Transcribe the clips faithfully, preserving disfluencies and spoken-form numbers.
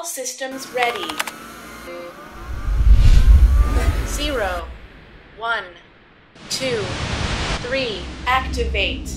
All systems ready. Zero. One. Two. Three. Activate.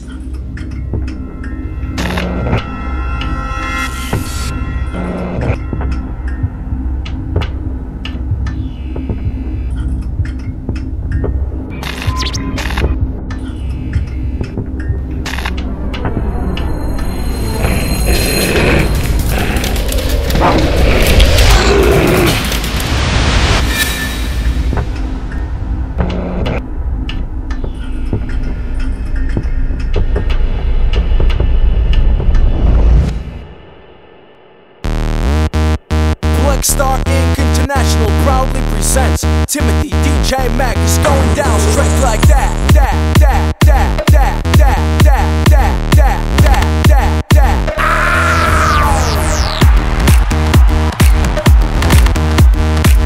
Star Incorporated. International proudly presents Timothy D J M E G. It's going down straight like that, that, that, that, that, that, that, that, that, that, that, that.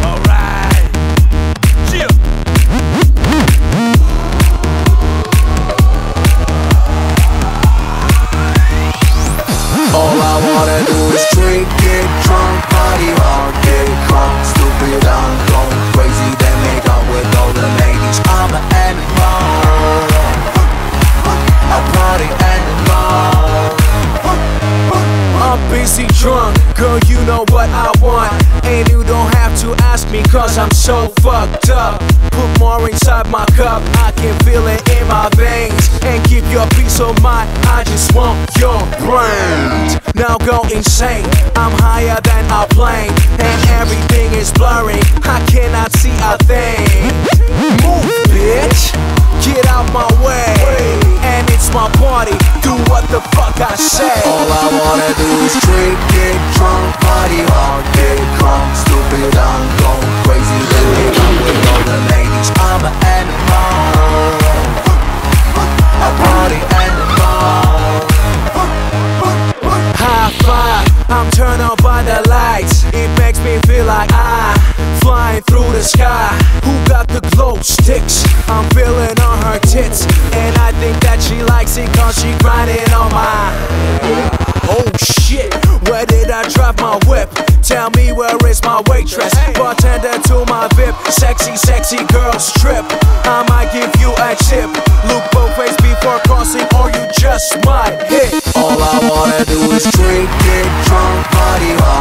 Alright, all I wanna do is drink, get drunk, party hard, get drunk, stupid, I'm going crazy. Then make out with all the ladies. I'm an animal. A party animal. I'm busy drunk, girl, you know what I want, and you don't have to ask me, cause I'm so fucked up. Put more inside my cup, I can feel it in my veins, and keep your peace of mind. I just want your brains. Now go insane, I'm higher than a plane, and everything is blurry, I cannot see a thing. Move, bitch, get out my way, and it's my party, do what the fuck I say. All I wanna do is drink, get drunk, party hard, get drunk, stupid, I'm going crazy, living up with all the ladies. I'm an animal, a party animal. High five, I'm turned on by the lights. It makes me feel like I'm flying through the sky. Who got the glow sticks? I'm feeling on her tits, and I think that she likes it, cause she grinding on my. Oh shit, where did I drop my whip? Tell me where is my waitress? Bartender to my V I P. Sexy, sexy girl strip, I might give you a tip. Look both ways before crossing, or you just might hit. All I wanna do is drink, get drunk, party hard.